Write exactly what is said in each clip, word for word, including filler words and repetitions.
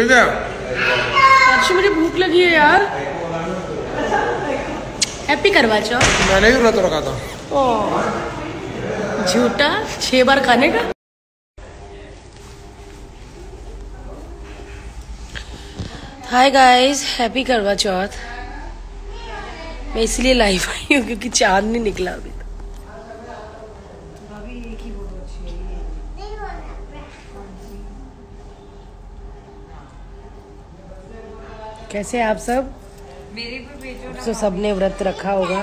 समझे आप। अच्छा मुझे भूख लगी है यार। हैप्पी करवा चौथ मैंने भी व्रत रखा था। ओ झूठा छह बार खाने का। हाय गाइस, हैप्पी करवा चौथ। मैं इसलिए लाइव आई हूँ क्योंकि चांद नहीं निकला अभी तक। कैसे हैं आप सब? तो सबने व्रत रखा होगा,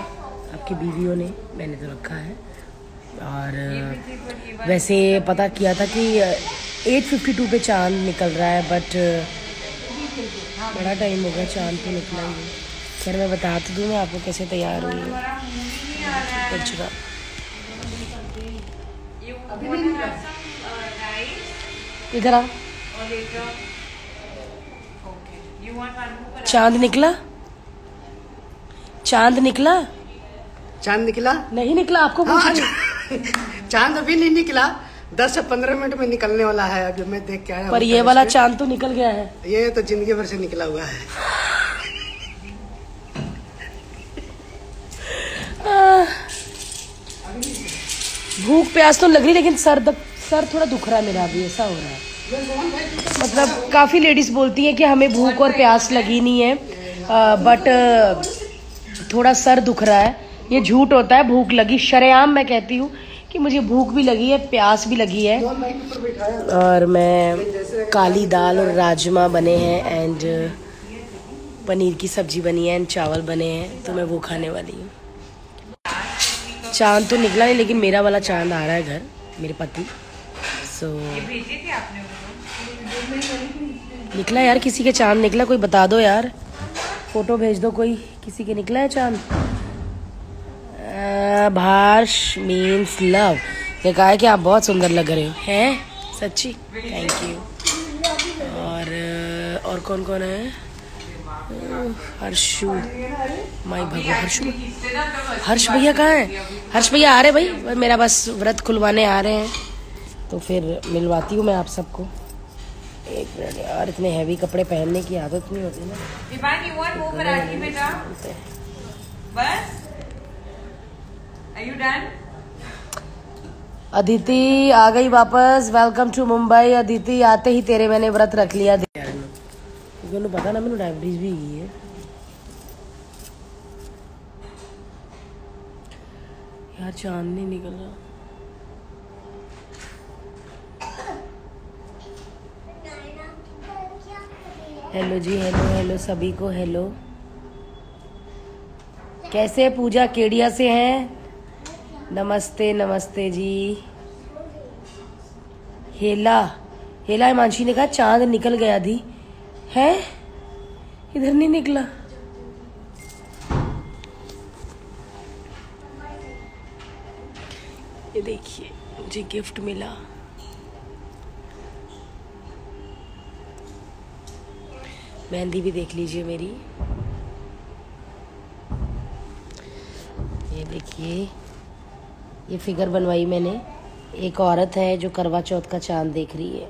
आपकी बीवियों ने, मैंने तो रखा है। और वैसे पता किया था कि आठ बावन पे चांद निकल रहा है, बट बड़ा टाइम होगा चांद पे निकला ही। खैर मैं बता तो दूँ मैं आपको कैसे तैयार हुई हूँ। इधर आ, चांद निकला, चांद निकला, चांद निकला नहीं निकला आपको पूछा। चांद अभी नहीं निकला, दस से पंद्रह मिनट में निकलने वाला है। अभी मैं देख के आया पर ये वाला चांद तो निकल गया है। ये तो जिंदगी भर से निकला हुआ है। भूख प्यास तो लग रही, लेकिन सर दब, सर थोड़ा दुख रहा है मेरा अभी, ऐसा हो रहा है। मतलब काफी लेडीज बोलती हैं कि हमें भूख और प्यास लगी नहीं है, आ, बट थोड़ा सर दुख रहा है। ये झूठ होता है, भूख लगी शरेआम। मैं कहती हूँ कि मुझे भूख भी लगी है, प्यास भी लगी है। और मैं काली दाल और राजमा बने हैं, एंड पनीर की सब्जी बनी है, एंड चावल बने हैं, तो मैं वो खाने वाली हूँ। चांद तो निकला नहीं, लेकिन मेरा वाला चांद आ रहा है घर, मेरे पति। सो निकला यार, किसी के चांद निकला, कोई बता दो यार, फोटो भेज दो कोई, किसी के निकला है चांद। भार्श मीन्स लव ने कहा है कि आप बहुत सुंदर लग रहे हो। हैं सच्ची, थैंक यू। और और कौन कौन है? हर्षू, माई भगवान, हर्षू, हर्ष भैया कहाँ हैं? हर्ष भैया आ रहे भाई, मेरा बस व्रत खुलवाने आ रहे हैं, तो फिर मिलवाती हूँ मैं आप सबको। एक मिनट यार, इतने हैवी कपड़े पहनने की आदत नहीं होती ना। अदिति आ गई वापस, वेलकम टू मुंबई। अदिति आते ही तेरे मैंने व्रत रख लिया। मैंने पता ना, मैंने डायबिटीज भी की है यार। चांद नहीं निकल रहा। हेलो जी, हेलो हेलो सभी को, हेलो। कैसे पूजा केडिया से हैं? नमस्ते नमस्ते जी। हेला, हेला हिमांशी ने कहा चांद निकल गया दी है, इधर नहीं निकला। ये देखिए मुझे गिफ्ट मिला, मेहंदी भी देख लीजिए मेरी, ये देखिए, ये फिगर बनवाई मैंने। एक औरत है जो करवा चौथ का चांद देख रही है।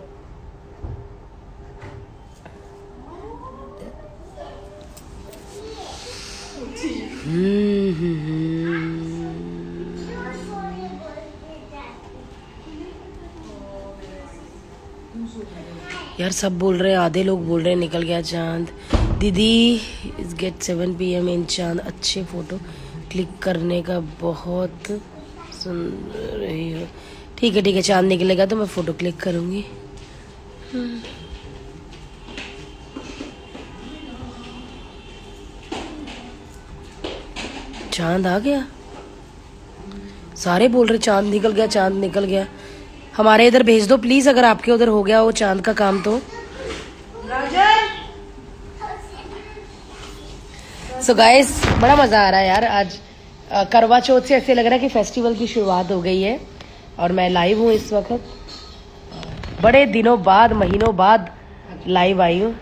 यार सब बोल रहे हैं, आधे लोग बोल रहे हैं निकल गया चांद। दीदी is get seven P M in चांद, अच्छे फोटो क्लिक करने का, बहुत सुन रही हो। ठीक है ठीक है, चांद निकलेगा तो मैं फोटो क्लिक करूंगी। चांद आ गया, सारे बोल रहे चांद निकल गया, चांद निकल गया। हमारे इधर भेज दो प्लीज, अगर आपके उधर हो गया वो चांद का काम तो। सो गाइस, बड़ा मजा आ रहा है यार आज। करवा चौथ से ऐसे लग रहा है कि फेस्टिवल की शुरुआत हो गई है, और मैं लाइव हूँ इस वक्त। बड़े दिनों बाद, महीनों बाद लाइव आई हूँ।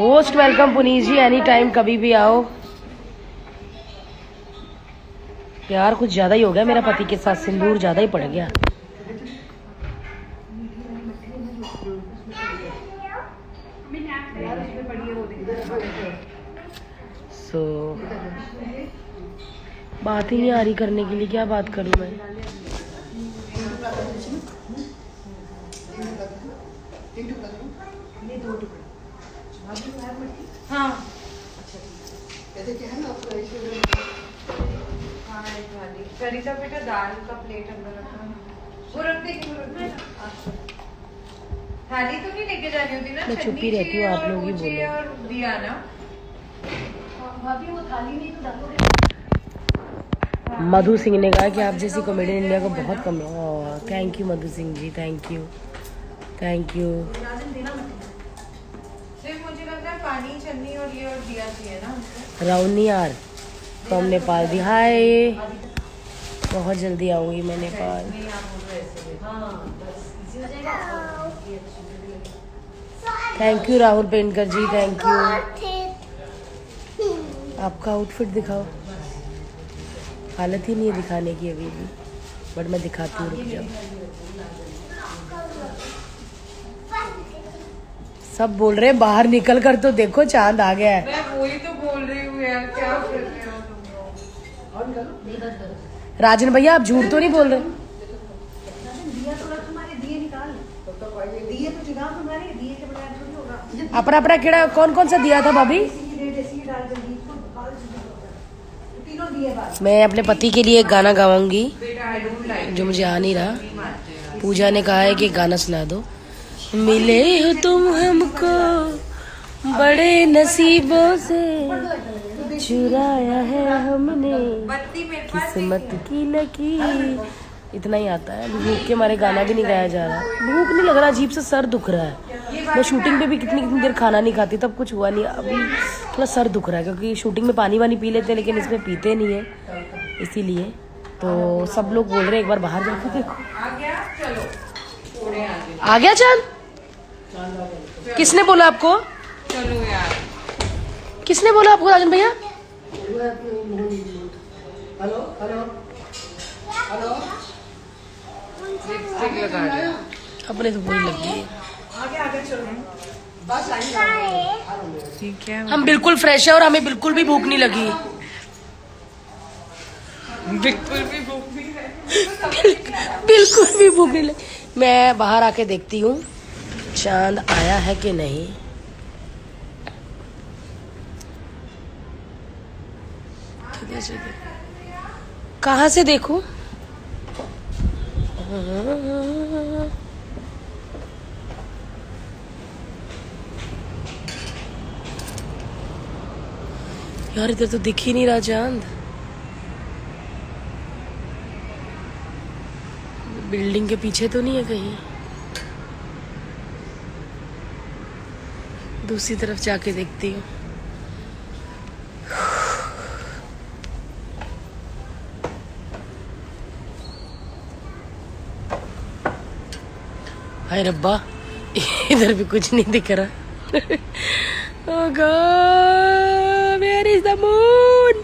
Most welcome Puneet ji, any time कभी भी आओ। यार कुछ ज्यादा ही हो गया मेरा पति के साथ, सिंदूर ज्यादा ही पड़ गया। सो so, बात ही नहीं आ रही करने के लिए, क्या बात करूं मैं। हाँ सरिता बेटा, दाल का प्लेट अंदर रखना, वो रख देगी, वो रख देना। थाली तो नहीं लेके जानी होती ना, मैं चुप ही रहती हूँ, आप लोग ही बोलो। और दिया ना भाभी, वो थाली नहीं तो डालो। मधु सिंह ने कहा कि आप जैसी कॉमेडियन इंडिया को बहुत कम है। Thank you Madhu Singh ji, thank you thank you. सिर्फ मुझे लग रहा है पानी, चन्नी और ये और दिया चाहिए ना। राउनी यार फ्रॉम नेपाल दी हाय, बहुत जल्दी आऊंगी मैं Nepal. Thank you Rahul Pentkar ji, thank you. आपका आउटफिट दिखाओ, हालत ही नहीं है दिखाने की अभी भी, बट मैं दिखाती हूँ, रुक जाओ। सब बोल रहे बाहर निकल कर तो देखो चांद आ गया है। मैं वही तो बोल रही हूँ यार, क्या कर रहे हो तुम लोग। राजन भैया आप झूठ तो नहीं बोल रहे। अपना अपना किड़ा कौन कौन सा दिया था भाभी। मैं अपने पति के लिए एक गाना गाऊंगी जो मुझे आ नहीं रहा। पूजा ने कहा है कि गाना सुना दो। मिले हो तुम हमको बड़े नसीबों से, चुराया है हमने किस्मत की लकीर। इतना ही आता है, भूख के मारे गाना भी नहीं गाया जा रहा। भूख नहीं लग रहा, अजीब से सर दुख रहा है। मैं शूटिंग पे भी कितनी कितनी देर खाना नहीं खाती, तब कुछ हुआ नहीं। अभी थोड़ा सर दुख रहा है क्योंकि शूटिंग में पानी वानी पी लेते हैं, लेकिन इसमें पीते नहीं है, इसीलिए। तो सब लोग बोल रहे हैं एक बार बाहर जाके देखो। आ गया चांद, किसने बोला आपको, किसने बोला आपको राजन भैया। हेलो हेलो हेलो, अपने तो पूरी लग गई। आगे आगे चलो, बस लाइन ठीक है। हम बिल्कुल फ्रेश है और हमें बिल्कुल भी भूख नहीं लगी, बिल्कुल भी भूख नहीं लगी, बिल्कुल भी भूख नहीं लगी। मैं बाहर आके देखती हूँ चांद आया है कि नहीं। कहाँ से देखूं। यार इधर तो दिख ही नहीं रहा चांद। बिल्डिंग के पीछे तो नहीं है कहीं। दूसरी तरफ जाके देखती हूँ। हाय रब्बा, इधर भी कुछ नहीं दिख रहा। Oh god, where is the moon.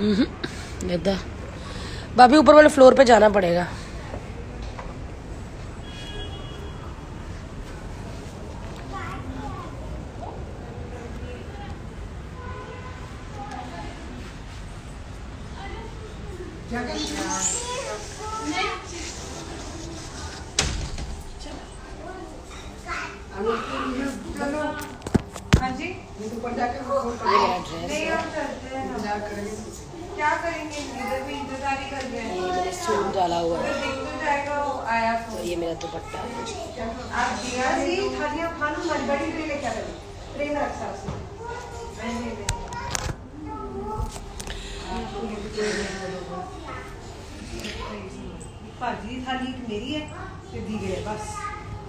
Hmm, भाभी ऊपर वाले फ्लोर पे जाना पड़ेगा।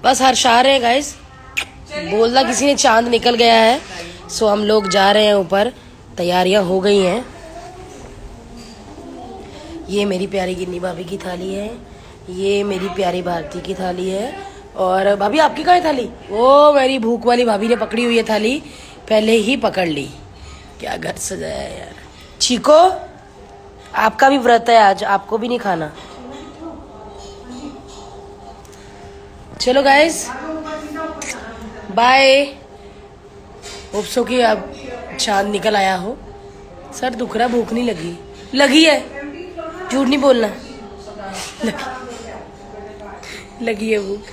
बस हर्ष आ रहे हैं गाइस, बोलना किसी ने चांद निकल गया है। सो हम लोग जा रहे हैं ऊपर, तैयारियां हो गई हैं। ये मेरी प्यारी गिन्नी भाभी की थाली है, ये मेरी प्यारी भारती की थाली है। और भाभी आपकी कहाँ है थाली? वो मेरी भूख वाली भाभी ने पकड़ी हुई है थाली, पहले ही पकड़ ली। क्या घर सजाया है यार। चीको आपका भी व्रत है आज, आपको भी नहीं खाना। चलो गाइस बाय। होप सो कि आप चांद निकल आया हो। सर दुख रहा, भूख नहीं लगी लगी है, झूठ नहीं बोलना, लगी, लगी है भूख।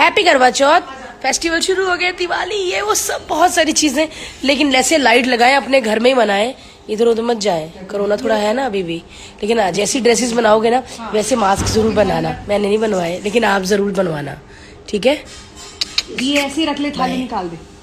हैप्पी करवा चौथ, फेस्टिवल शुरू हो गया, दिवाली, ये वो सब बहुत सारी चीजें। लेकिन जैसे लाइट लगाएं, अपने घर में ही बनाएं, इधर उधर मत जाएं। कोरोना थोड़ा है ना अभी भी, लेकिन जैसी ड्रेसेस बनाओगे ना वैसे मास्क जरूर बनाना। मैंने नहीं बनवाए लेकिन आप जरूर बनवाना, ठीक है? ये ऐसे रख ले, थाली निकाल दे।